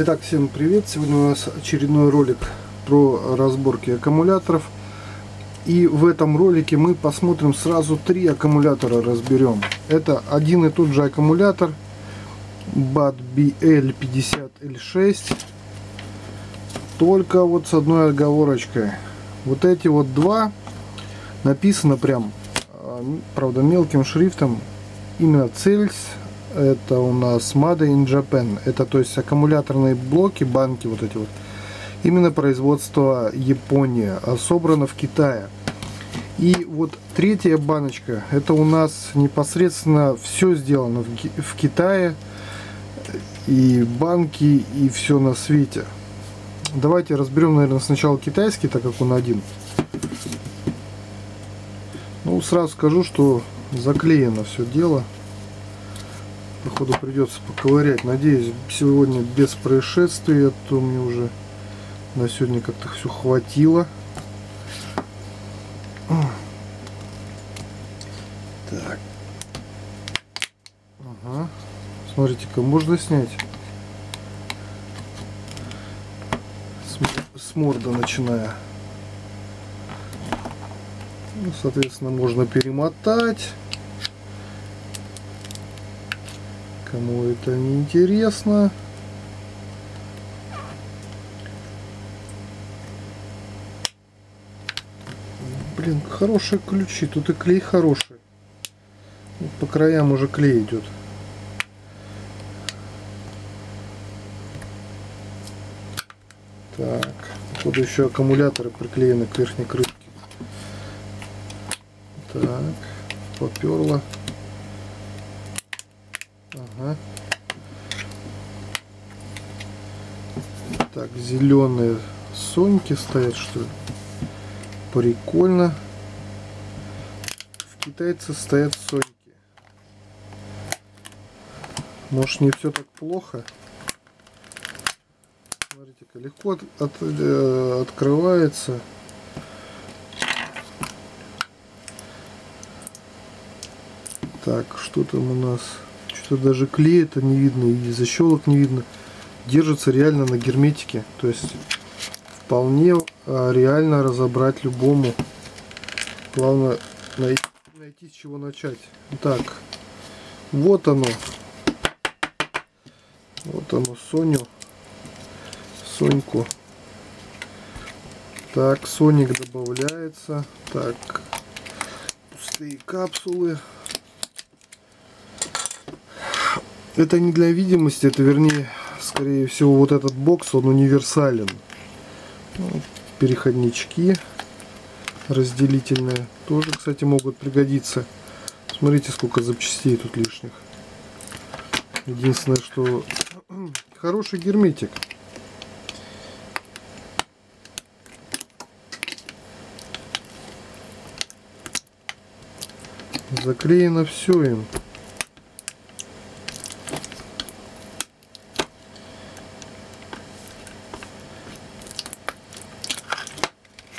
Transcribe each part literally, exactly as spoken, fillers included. Итак, всем привет! Сегодня у нас очередной ролик про разборки аккумуляторов. И в этом ролике мы посмотрим, сразу три аккумулятора разберем. Это один и тот же аккумулятор бат би эл пятьдесят эль шесть, только вот с одной оговорочкой. Вот эти вот два написано прям, правда мелким шрифтом, именно Цельс. Это у нас Made in Japan. Это, то есть, аккумуляторные блоки, банки вот эти вот. Именно производство Японии. Собрано в Китае. И вот третья баночка. Это у нас непосредственно все сделано в, в Китае. И банки, и все на свете. Давайте разберем, наверное, сначала китайский, так как он один. Ну, сразу скажу, что заклеено все дело. Походу придется поковырять. Надеюсь, сегодня без происшествий, а то мне уже на сегодня как-то все хватило. Так. Ага. Смотрите-ка, можно снять. С, с морда начиная. Ну, соответственно, можно перемотать. Кому это не интересно. Блин, хорошие ключи. Тут и клей хороший. По краям уже клей идет. Так, вот еще аккумуляторы приклеены к верхней крышке. Так, поперло. Так, зеленые соньки стоят, что ли? Прикольно. В китайце стоят соньки. Может, не все так плохо? Смотрите-ка, легко от, от, э, открывается. Так, что там у нас? Что-то даже клея-то не видно и защелок не видно. Держится реально на герметике, то есть вполне реально разобрать любому. Главное найти, найти с чего начать. Так, вот оно, вот оно, Соню, Соньку. Так, Соник добавляется. Так, пустые капсулы. Это не для видимости, это, вернее, скорее всего, вот этот бокс, он универсален. Переходнички разделительные тоже, кстати, могут пригодиться. Смотрите, сколько запчастей тут лишних. Единственное, что хороший герметик. Заклеено все им.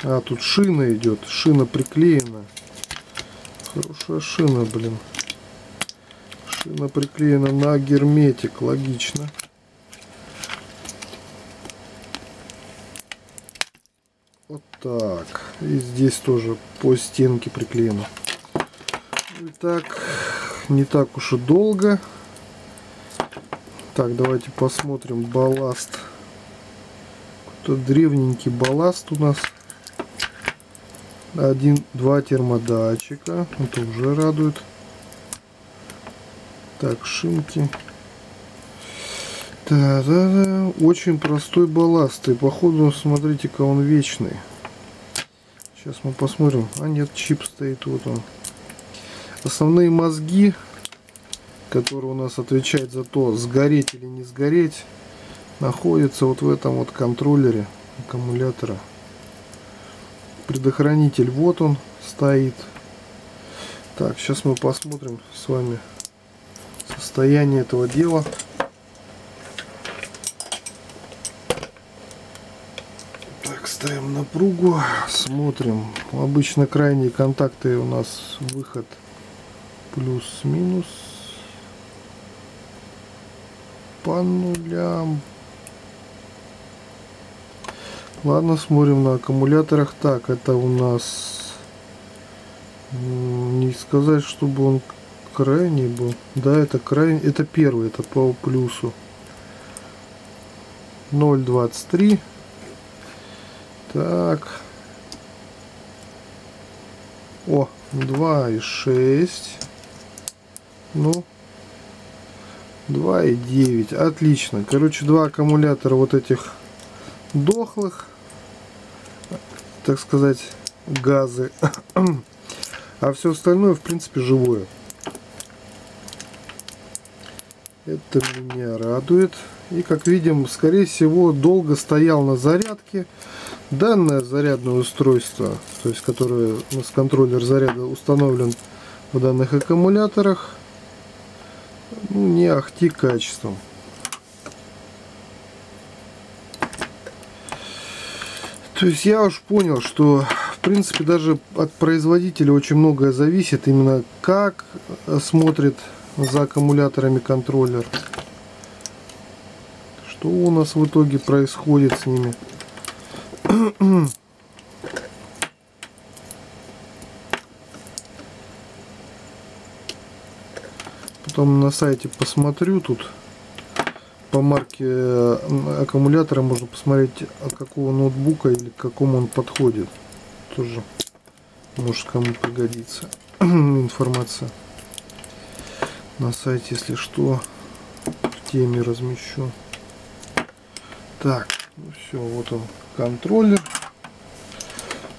А, тут шина идет, шина приклеена. Хорошая шина, блин. Шина приклеена на герметик, логично. Вот так. И здесь тоже по стенке приклеено. Итак, не так уж и долго. Так, давайте посмотрим балласт. Какой-то древненький балласт у нас. Один, два термодатчика. Это уже радует. Так, шинки. Да-да-да. Очень простой балласт. И походу, смотрите-ка, он вечный. Сейчас мы посмотрим. А нет, чип стоит. Вот он. Основные мозги, которые у нас отвечают за то, сгореть или не сгореть, находятся вот в этом вот контроллере аккумулятора. Предохранитель, вот он стоит. Так, сейчас мы посмотрим с вами состояние этого дела. Так, ставим напругу, смотрим. Обычно крайние контакты у нас выход плюс-минус по нулям, Ладно, смотрим на аккумуляторах. Так, это у нас, не сказать, чтобы он крайний был. Да, это крайний, это первый, это по плюсу. ноль двадцать три. Так. О, два и шесть. Ну, два и девять. Отлично. Короче, два аккумулятора вот этих дохлых, так сказать, газы. А все остальное, в принципе, живое. Это меня радует. И, как видим, скорее всего, долго стоял на зарядке. Данное зарядное устройство, то есть, которое у нас контроллер заряда установлен в данных аккумуляторах, ну, не ахти качеством. То есть я уж понял, что в принципе даже от производителя очень многое зависит, именно как смотрит за аккумуляторами контроллер. Что у нас в итоге происходит с ними. Потом на сайте посмотрю, тут по марке аккумулятора можно посмотреть, от какого ноутбука или к какому он подходит. Тоже может кому пригодится информация. На сайте, если что, в теме размещу. Так, ну все, вот он контроллер.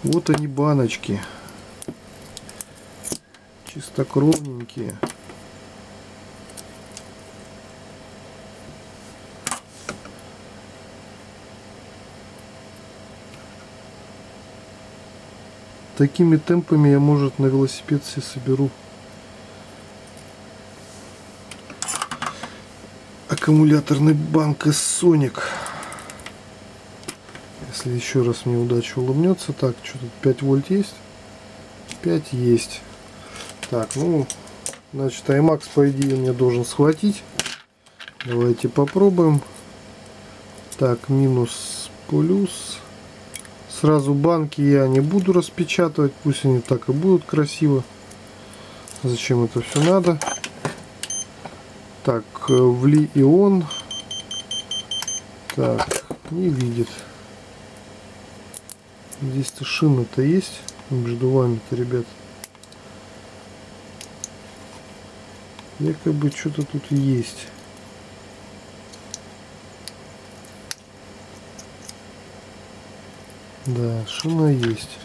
Вот они, баночки. Чистокровненькие. Такими темпами я, может, на велосипед все соберу аккумуляторный банк из Sonic. Если еще раз мне удача улыбнется. Так, что тут, пять вольт есть? пять есть. Так, ну, значит, iMax, по идее, мне должен схватить. Давайте попробуем. Так, минус, плюс. Сразу банки я не буду распечатывать, пусть они так и будут красиво. Зачем это все надо? Так, вли и он. Так, не видит. Здесь-то шина-то есть между вами-то, ребят. Якобы что-то тут есть. Да, шина есть.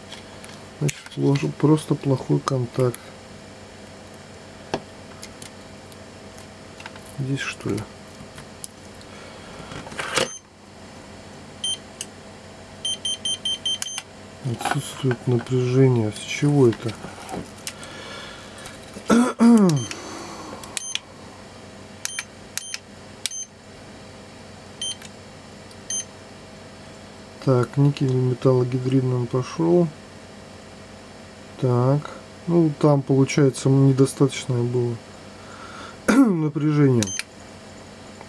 Значит, просто плохой контакт. Здесь что ли? Отсутствует напряжение. С чего это? Так, никель металлогидридным пошел. Так, ну там получается недостаточное было напряжение.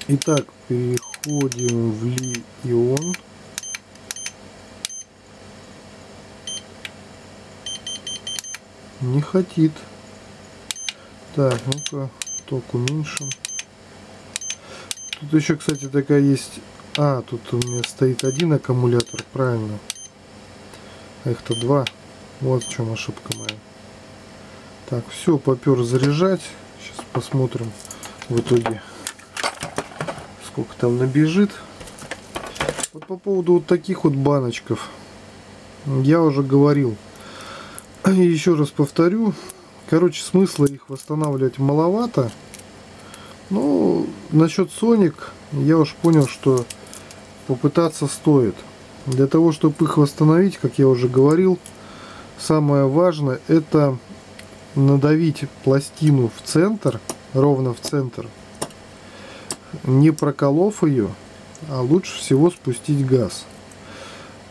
Итак, переходим в литий-ион. Не хочет. Так, ну-ка, ток уменьшим. Тут еще, кстати, такая есть. А, тут у меня стоит один аккумулятор, правильно. А их-то два. Вот в чем ошибка моя. Так, все, попер заряжать. Сейчас посмотрим в итоге, сколько там набежит. Вот по поводу вот таких вот баночков я уже говорил. И еще раз повторю. Короче, смысла их восстанавливать маловато. Ну, насчет Sonic я уж понял, что попытаться стоит. Для того, чтобы их восстановить, как я уже говорил, самое важное — это надавить пластину в центр, ровно в центр, не проколов ее, а лучше всего спустить газ.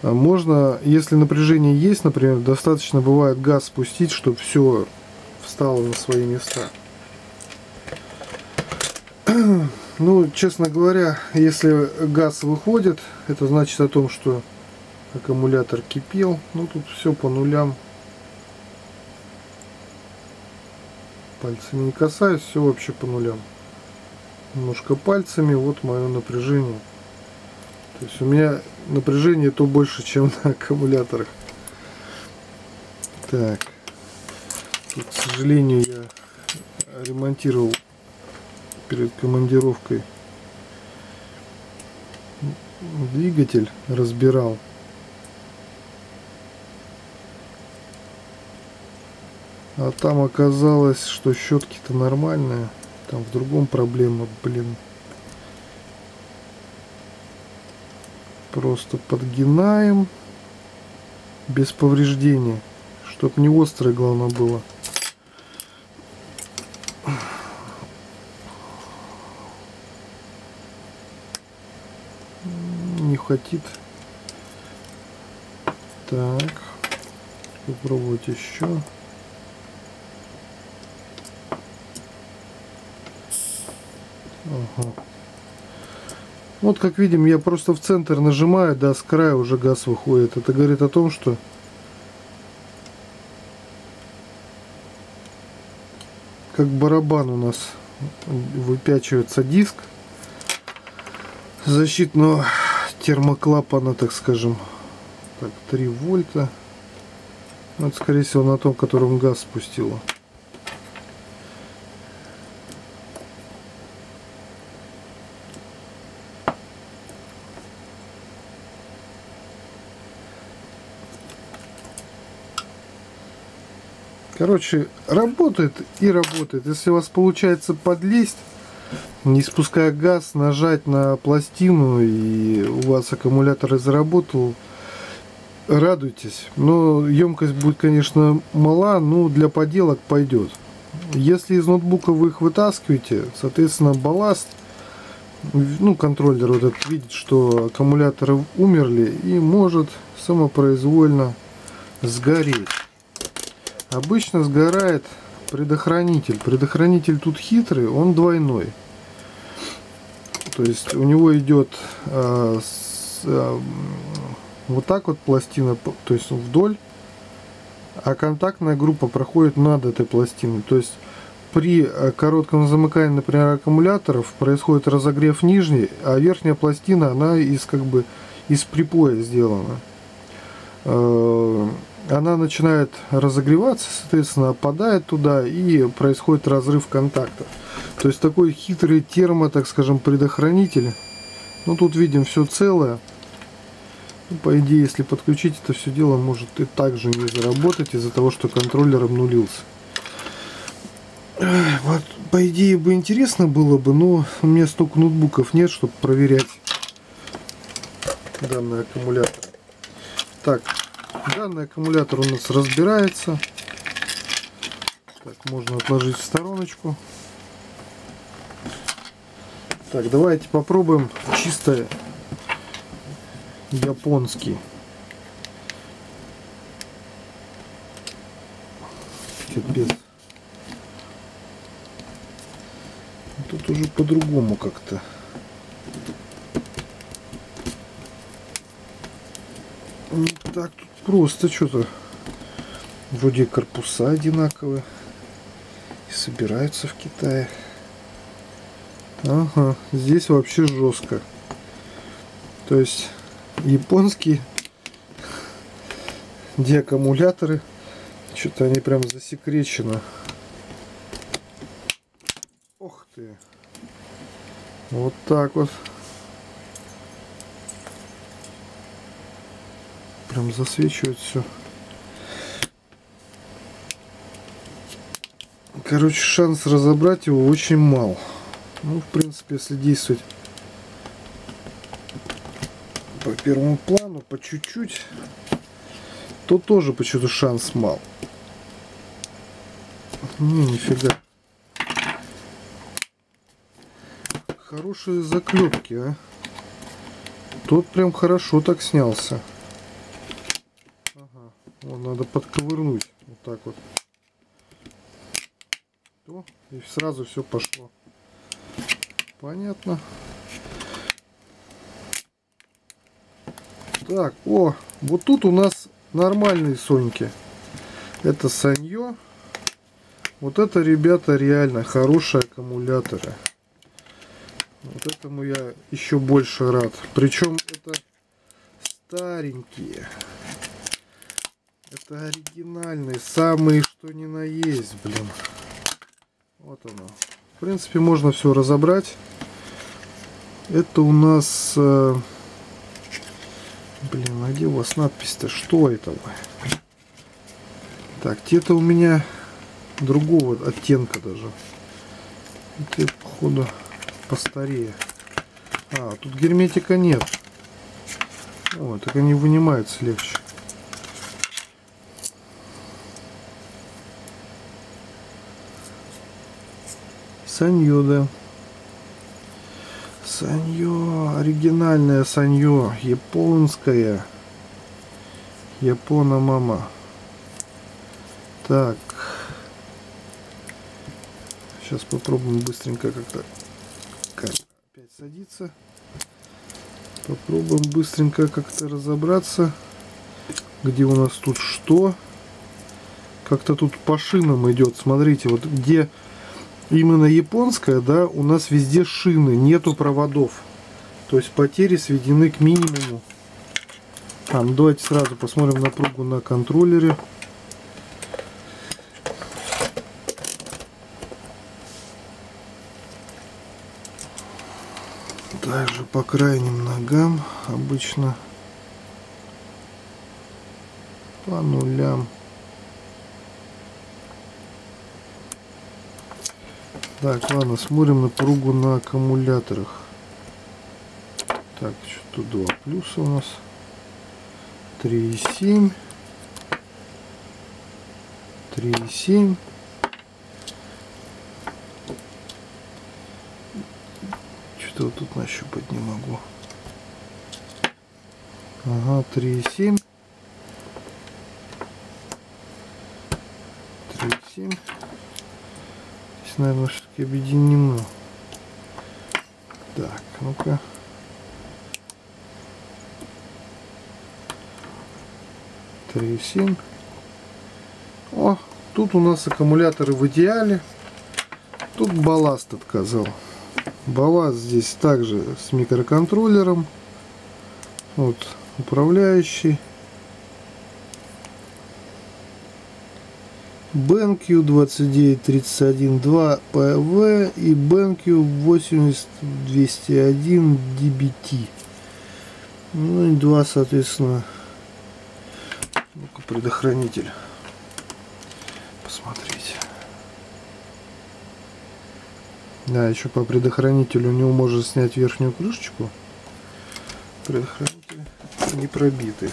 Можно, если напряжение есть, например, достаточно бывает газ спустить, чтобы все встало на свои места. Ну, честно говоря, если газ выходит, это значит о том, что Аккумулятор кипел, но тут все по нулям. Пальцами не касаюсь, все вообще по нулям. Немножко пальцами, вот мое напряжение. То есть у меня напряжение то больше, чем на аккумуляторах. Так. Тут, к сожалению, я ремонтировал перед командировкой двигатель, разбирал. А там оказалось, что щетки-то нормальные. Там в другом проблема, блин. Просто подгинаем. Без повреждений. Чтоб не острое, главное, было. Не хотит. Так. Попробовать еще. Ага. Вот как видим, я просто в центр нажимаю, да, с края уже газ выходит. Это говорит о том, что как барабан у нас выпячивается диск защитного термоклапана, так скажем. Так, три вольта. Вот, скорее всего, на том, которым газ спустило. Короче, работает и работает. Если у вас получается подлезть, не спуская газ, нажать на пластину, и у вас аккумулятор заработал, радуйтесь. Но емкость будет, конечно, мала, но для поделок пойдет. Если из ноутбука вы их вытаскиваете, соответственно, балласт, ну, контроллер вот этот видит, что аккумуляторы умерли, и может самопроизвольно сгореть. Обычно сгорает предохранитель. Предохранитель тут хитрый, он двойной. То есть у него идет э, с, э, вот так вот пластина, то есть вдоль, а контактная группа проходит над этой пластиной. То есть при коротком замыкании, например, аккумуляторов происходит разогрев нижней, а верхняя пластина, она из, как бы, из припоя сделана. Э, она начинает разогреваться, соответственно, опадает туда, и происходит разрыв контакта. То есть такой хитрый термо, так скажем, предохранитель. Ну, тут видим все целое. Ну, по идее, если подключить это все дело, может и также не заработать из-за того, что контроллер обнулился. Вот, по идее, бы интересно было бы, но у меня столько ноутбуков нет, чтобы проверять данный аккумулятор. Так. Данный аккумулятор у нас разбирается. Так, можно отложить в стороночку. Так, давайте попробуем чисто японский. Капец. Тут уже по-другому как-то. Не так тут просто что-то. Вроде корпуса одинаковые. И собираются в Китае. Ага, здесь вообще жестко. То есть японские деаккумуляторы. Что-то они прям засекречены. Ох ты. Вот так вот. Прям засвечивает все. Короче, шанс разобрать его очень мал. Ну, в принципе, если действовать по первому плану, по чуть-чуть, то тоже почему-то шанс мал. Ну, нифига. Хорошие заклепки, а. Тот прям хорошо так снялся. Надо подковырнуть вот так вот. О, и сразу все пошло. Понятно. Так, о, Вот тут у нас нормальные соньки. Это Саньо. Вот это, ребята, реально хорошие аккумуляторы. Вот этому я еще больше рад. Причем это старенькие. Это оригинальные, самые что ни на есть, блин. Вот оно. В принципе, можно все разобрать. Это у нас... Блин, а где у вас надпись-то? Что это? Так, те-то у меня другого оттенка даже. Те, походу, постарее. А, тут герметика нет. О, так они вынимаются легче. Саньо, да. Саньо, оригинальное Саньо, японское. Япона мама. Так. Сейчас попробуем быстренько как-то... Как? Опять садится. Попробуем быстренько как-то разобраться. Где у нас тут что? Как-то тут по шинам идет. Смотрите, вот где... Именно японская, да, у нас везде шины, нету проводов. То есть потери сведены к минимуму. А, ну давайте сразу посмотрим напругу на контроллере. Также по крайним ногам обычно. По нулям. Так, ладно, смотрим напругу на аккумуляторах. Так, что тут два плюса у нас. три и семь. три и семь. Что-то вот тут нащупать не могу. Ага, три и семь. три и семь. Наверное, все-таки объединено. Так, ну-ка. три и семь. О, тут у нас аккумуляторы в идеале. Тут балласт отказал. Балласт здесь также с микроконтроллером. Вот, управляющий. BenQ двадцать девять тридцать один два пэ вэ и BenQ восемьдесят двести один ди би ти. Ну и два, соответственно. Ну-ка, предохранитель. Посмотрите. Да, еще по предохранителю у него можно снять верхнюю крышечку. Предохранитель не пробитый.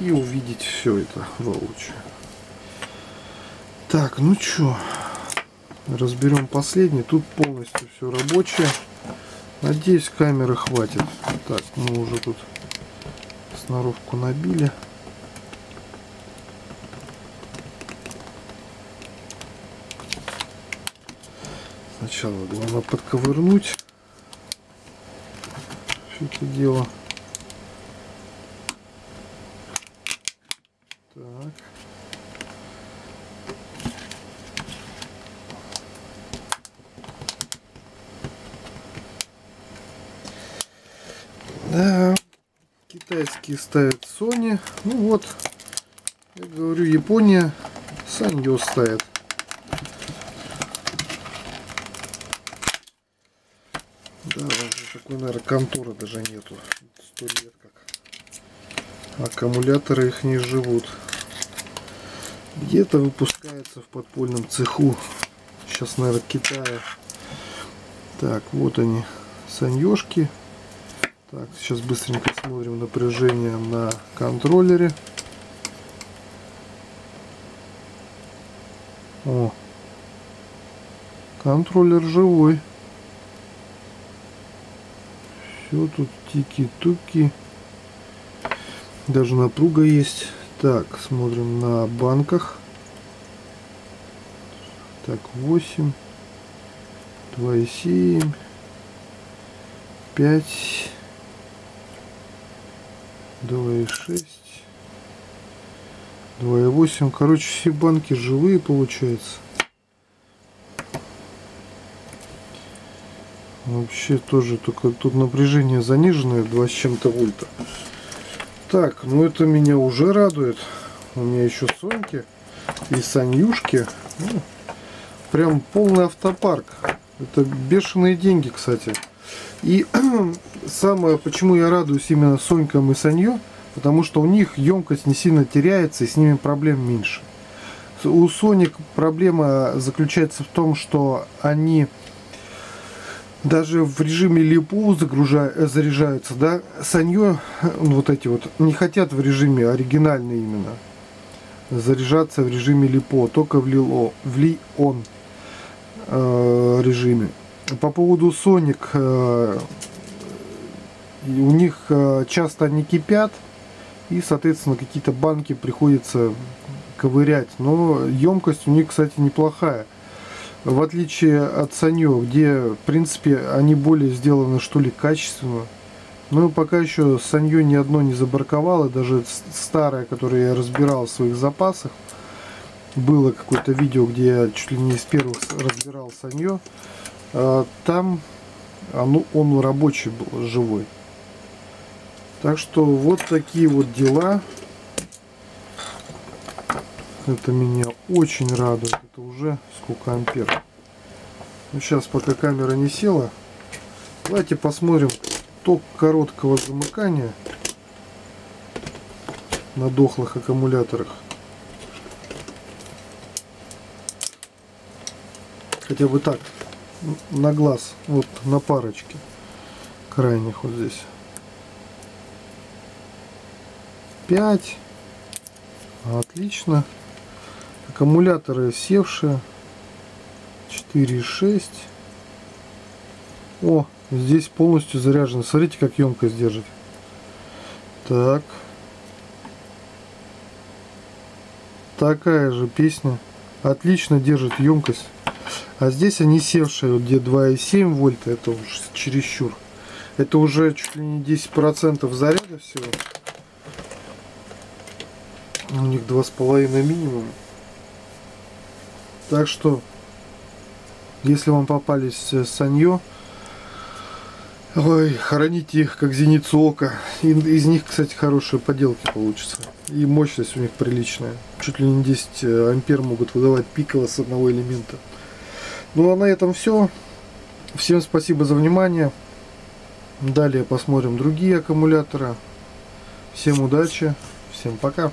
И увидеть все это воочию. Так, ну чё, разберем последний. Тут полностью все рабочее. Надеюсь, камеры хватит. Так, мы уже тут сноровку набили. Сначала главное подковырнуть все это дело. Так. Да, китайские ставят Sony. Ну вот, я говорю, Япония Sanyo ставит. Да, такой, наверное, конторы даже нету. Сто лет как. Аккумуляторы их не живут. Где-то выпускается в подпольном цеху. Сейчас, наверное, Китая. Так, вот они, Саньёшки. Так, сейчас быстренько смотрим напряжение на контроллере. О, контроллер живой. Все тут тики-туки. Даже напруга есть. Так, смотрим на банках. Так, восемь, два и семь, пять. два и шесть, два и восемь. Короче, все банки живые получается. Вообще тоже, только тут напряжение заниженное, два с чем-то вольта. Так, ну это меня уже радует. У меня еще Соньки и Санюшки. Ну, прям полный автопарк. Это бешеные деньги, кстати. И самое, почему я радуюсь именно Сонькам и Санью, потому что у них емкость не сильно теряется и с ними проблем меньше. У Sonic проблема заключается в том, что они даже в режиме липу заряжаются, да, Sanyo, вот эти вот, не хотят в режиме оригинальный именно заряжаться в режиме липо, только в лило, в ли-он э, режиме. По поводу Sonic, э, у них э, часто они кипят, и, соответственно, какие-то банки приходится ковырять, но емкость у них, кстати, неплохая. В отличие от Sanyo, где, в принципе, они более сделаны, что ли, качественно. Но пока еще Sanyo ни одно не забарковало. Даже старое, которое я разбирал в своих запасах. Было какое-то видео, где я чуть ли не из первых разбирал Sanyo. Там оно, он рабочий был, живой. Так что вот такие вот дела. Это меня очень радует. Это уже сколько ампер. Ну, сейчас, пока камера не села, давайте посмотрим ток короткого замыкания на дохлых аккумуляторах. Хотя бы так, на глаз, вот на парочке крайних вот здесь. пять. Отлично. Аккумуляторы севшие, четыре и шесть. О, здесь полностью заряжено. Смотрите, как емкость держит. Так. Такая же песня. Отлично держит емкость. А здесь они севшие, где два и семь вольта. Это уж чересчур. Это уже чуть ли не десять процентов заряда всего. У них два с половиной минимум. Так что, если вам попались Sanyo, ой, храните их как зеницу ока. И из них, кстати, хорошие поделки получатся. И мощность у них приличная. Чуть ли не десять ампер могут выдавать пиково с одного элемента. Ну а на этом все. Всем спасибо за внимание. Далее посмотрим другие аккумуляторы. Всем удачи. Всем пока.